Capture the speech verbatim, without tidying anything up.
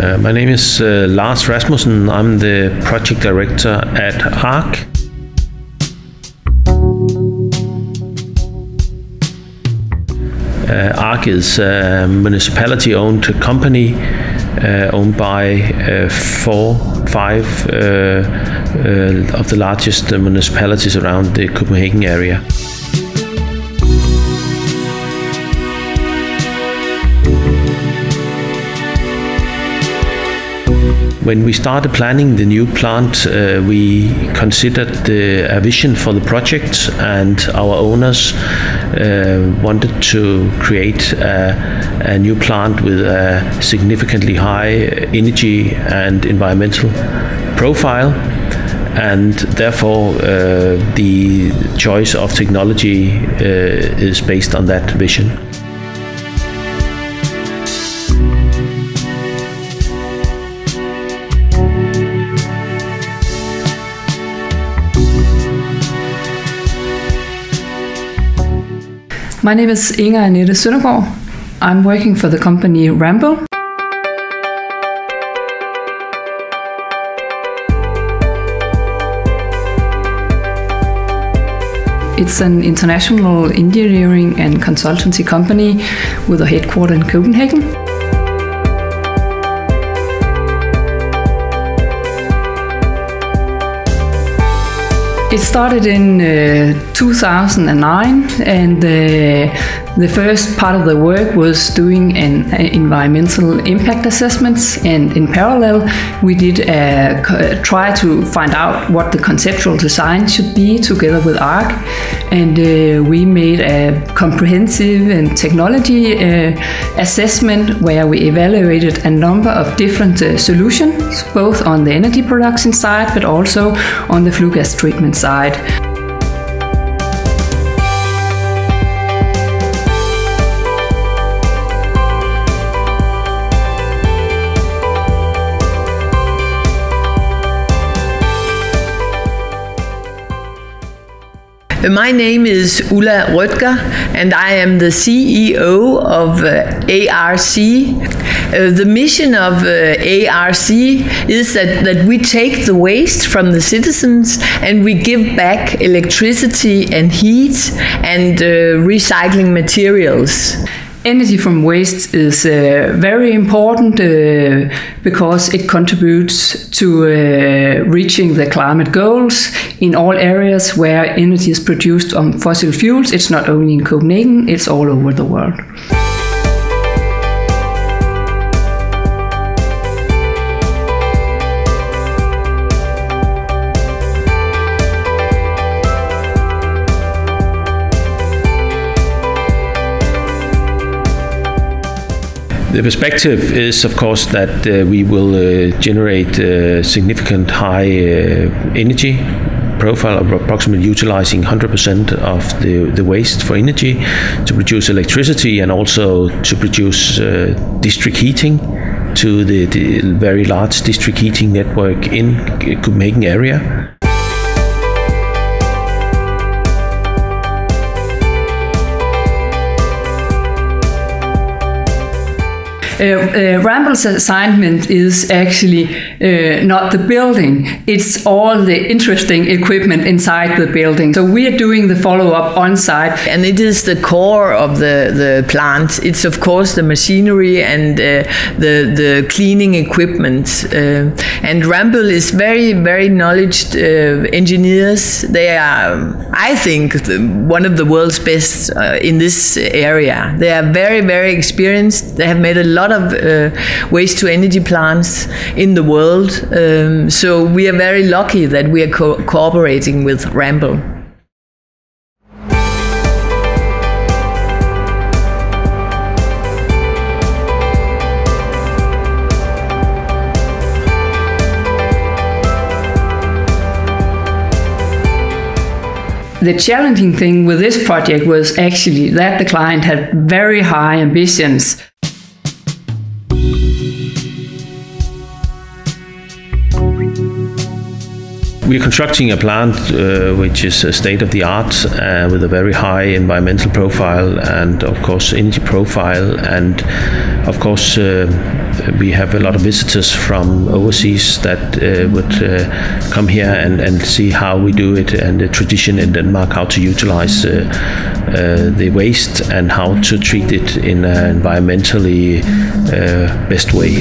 Uh, my name is uh, Lars Rasmussen. I'm the project director at ARC. Uh, ARC is a municipality-owned company uh, owned by uh, four, five uh, uh, of the largest municipalities around the Copenhagen area. When we started planning the new plant, uh, we considered the, a vision for the project, and our owners uh, wanted to create a, a new plant with a significantly high energy and environmental profile, and therefore uh, the choice of technology uh, is based on that vision. My name is Inge Annette Sødergaard. I'm working for the company Ramboll. It's an international engineering and consultancy company with a headquarter in Copenhagen. It started in uh, two thousand nine, and uh, the first part of the work was doing an environmental impact assessments, and in parallel we did uh, try to find out what the conceptual design should be together with ARC, and uh, we made a comprehensive and technology uh, assessment where we evaluated a number of different uh, solutions, both on the energy production side but also on the flue gas treatment side. Side. My name is Ulla Rødtger, and I am the C E O of uh, ARC. Uh, the mission of uh, ARC is that, that we take the waste from the citizens and we give back electricity and heat and uh, recycling materials. Energy from waste is uh, very important uh, because it contributes to uh, reaching the climate goals in all areas where energy is produced from fossil fuels. It's not only in Copenhagen, it's all over the world. The perspective is, of course, that uh, we will uh, generate uh, significant high uh, energy profile of approximately utilizing one hundred percent of the, the waste for energy to produce electricity and also to produce uh, district heating to the, the very large district heating network in Copenhagen area. Uh, uh, Ramboll's assignment is actually uh, not the building, it's all the interesting equipment inside the building. So we are doing the follow-up on-site. And it is the core of the, the plant. It's of course the machinery and uh, the, the cleaning equipment. Uh, and Ramboll is very, very knowledgeable uh, engineers. They are, I think, the, one of the world's best uh, in this area. They are very, very experienced. They have made a lot of uh, waste-to-energy plants in the world, um, so we are very lucky that we are co cooperating with Ramboll. The challenging thing with this project was actually that the client had very high ambitions. We're constructing a plant uh, which is uh, state-of-the-art uh, with a very high environmental profile and of course energy profile, and of course uh, we have a lot of visitors from overseas that uh, would uh, come here and, and see how we do it and the tradition in Denmark, how to utilize uh, uh, the waste and how to treat it in an environmentally uh, best way.